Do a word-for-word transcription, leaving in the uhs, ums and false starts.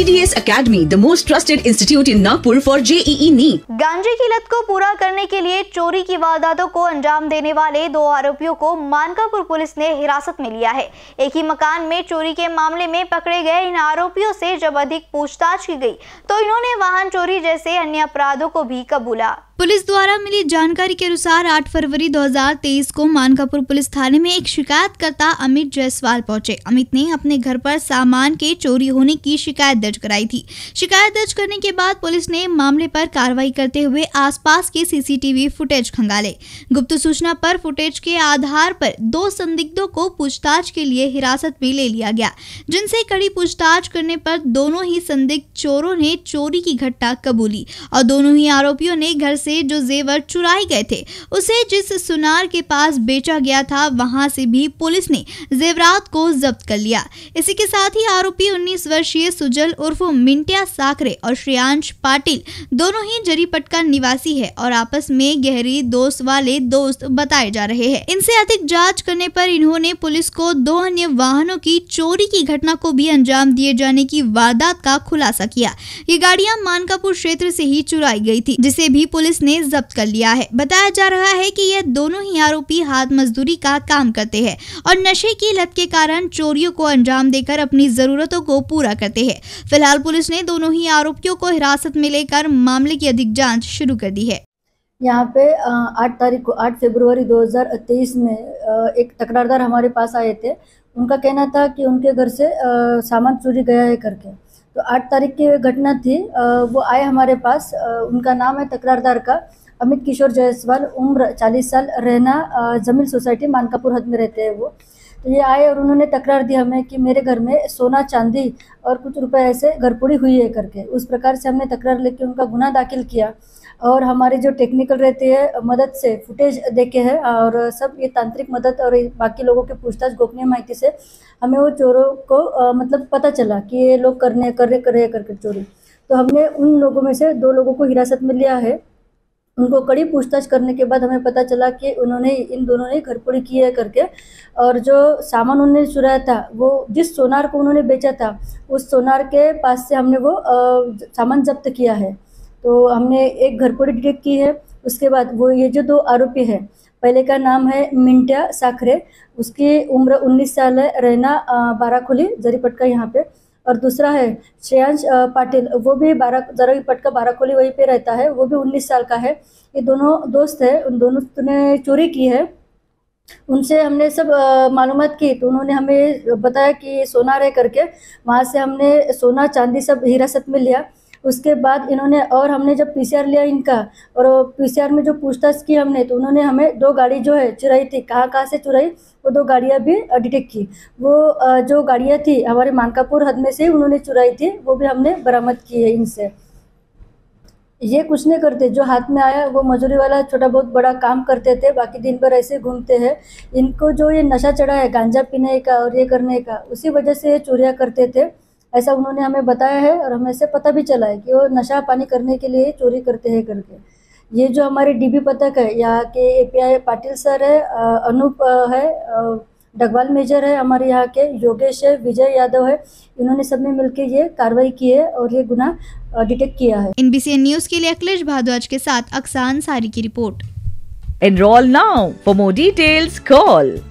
D D S Academy, the most trusted institute in Nagpur for J E E NEET। गांजे की लत को पूरा करने के लिए चोरी की वारदातों को अंजाम देने वाले दो आरोपियों को मानकापुर पुलिस ने हिरासत में लिया है। एक ही मकान में चोरी के मामले में पकड़े गए इन आरोपियों से जब अधिक पूछताछ की गई, तो इन्होंने वाहन चोरी जैसे अन्य अपराधों को भी कबूला। पुलिस द्वारा मिली जानकारी के अनुसार आठ फरवरी दो हज़ार तेईस को मानकापुर पुलिस थाने में एक शिकायतकर्ता अमित जायसवाल पहुंचे। अमित ने अपने घर पर सामान के चोरी होने की शिकायत दर्ज कराई थी। शिकायत दर्ज करने के बाद पुलिस ने मामले पर कार्रवाई करते हुए आसपास के सीसीटीवी फुटेज खंगाले। गुप्त सूचना पर फुटेज के आधार पर दो संदिग्धों को पूछताछ के लिए हिरासत में ले लिया गया, जिनसे कड़ी पूछताछ करने पर दोनों ही संदिग्ध चोरों ने चोरी की घटना कबूली और दोनों ही आरोपियों ने घर जो जेवर चुराए गए थे उसे जिस सुनार के पास बेचा गया था वहां से भी पुलिस ने जेवरात को जब्त कर लिया। इसी के साथ ही आरोपी उन्नीस वर्षीय सुजल उर्फ मिंटिया साकरे और श्रेयांश पाटिल दोनों ही जरीपटका निवासी है और आपस में गहरी दोस्त वाले दोस्त बताए जा रहे हैं। इनसे अधिक जांच करने पर इन्होंने पुलिस को दो अन्य वाहनों की चोरी की घटना को भी अंजाम दिए जाने की वारदात का खुलासा किया। ये गाड़ियां मानकापुर क्षेत्र से ही चुराई गई थी, जिसे भी पुलिस ने जब्त कर लिया है। बताया जा रहा है कि ये दोनों ही आरोपी हाथ मजदूरी का काम करते हैं और नशे की लत के कारण चोरियों को अंजाम देकर अपनी जरूरतों को पूरा करते हैं। फिलहाल पुलिस ने दोनों ही आरोपियों को हिरासत में लेकर मामले की अधिक जांच शुरू कर दी है। यहाँ पे आठ तारीख को आठ फरवरी दो हज़ार तेईस में एक तकरारदार हमारे पास आए थे। उनका कहना था कि उनके घर से सामान चोरी गया है करके, तो आठ तारीख की घटना थी। वो आए हमारे पास, उनका नाम है तकरारदार का अमित किशोर जायसवाल, उम्र चालीस साल, रहना जमील सोसाइटी मानकापुर हद में रहते हैं वो। तो ये आए और उन्होंने तकरार दी हमें कि मेरे घर में सोना चांदी और कुछ रुपए ऐसे घरपोड़ी हुई है करके। उस प्रकार से हमने तकरार लेके उनका गुना दाखिल किया और हमारे जो टेक्निकल रहते हैं मदद से फुटेज देखे हैं और सब ये तांत्रिक मदद और बाकी लोगों के पूछताछ गोपनीय माहिती से हमें वो चोरों को आ, मतलब पता चला कि ये लोग करने कर रहे कर रहे करके चोरी। तो हमने उन लोगों में से दो लोगों को हिरासत में लिया है। उनको कड़ी पूछताछ करने के बाद हमें पता चला कि उन्होंने इन दोनों ने घरपोड़ी की है करके, और जो सामान उन्होंने चुराया था वो जिस सोनार को उन्होंने बेचा था उस सोनार के पास से हमने वो आ, सामान जब्त किया है। तो हमने एक घरपोड़ी डिटेक्ट की है। उसके बाद वो ये जो दो आरोपी है, पहले का नाम है मिंटिया साखरे, उसकी उम्र उन्नीस साल है, रहना बाराखोली जरीपटका यहाँ पे, और दूसरा है श्रेयांश पाटिल, वो भी बारा जरीपटका बाराखोली वहीं पे रहता है, वो भी उन्नीस साल का है। ये दोनों दोस्त है, उन दोनों ने चोरी की है। उनसे हमने सब मालूमात की तो उन्होंने हमें बताया कि सोना रह करके, वहाँ से हमने सोना चांदी सब हिरासत में लिया। उसके बाद इन्होंने और हमने जब पीसीआर लिया इनका और पीसीआर में जो पूछताछ की हमने, तो उन्होंने हमें दो गाड़ी जो है चुराई थी, कहाँ कहाँ से चुराई वो दो गाड़ियाँ भी डिटेक्ट की। वो जो गाड़ियाँ थी हमारे मानकापुर हद में से उन्होंने चुराई थी, वो भी हमने बरामद की है इनसे। ये कुछ नहीं करते, जो हाथ में आया वो मजदूरी वाला छोटा बहुत बड़ा काम करते थे, बाकी दिन भर ऐसे घूमते हैं। इनको जो ये नशा चढ़ा है गांजा पीने का और ये करने का, उसी वजह से ये चोरियाँ करते थे, ऐसा उन्होंने हमें बताया है। और हमें से पता भी चला है कि वो नशा पानी करने के लिए चोरी करते हैं करके। ये जो हमारे डीबी पतक है यहाँ के, ए पी पाटिल सर है, अनूप है, डगवाल मेजर है हमारे यहाँ के, योगेश है, विजय यादव है, इन्होंने सब ने मिलकर ये कार्रवाई की है और ये गुना डिटेक्ट किया है। एनबीसी न्यूज के लिए अखिलेश भारद्वाज के साथ अक्सान सारी की report. Enrol now for more details call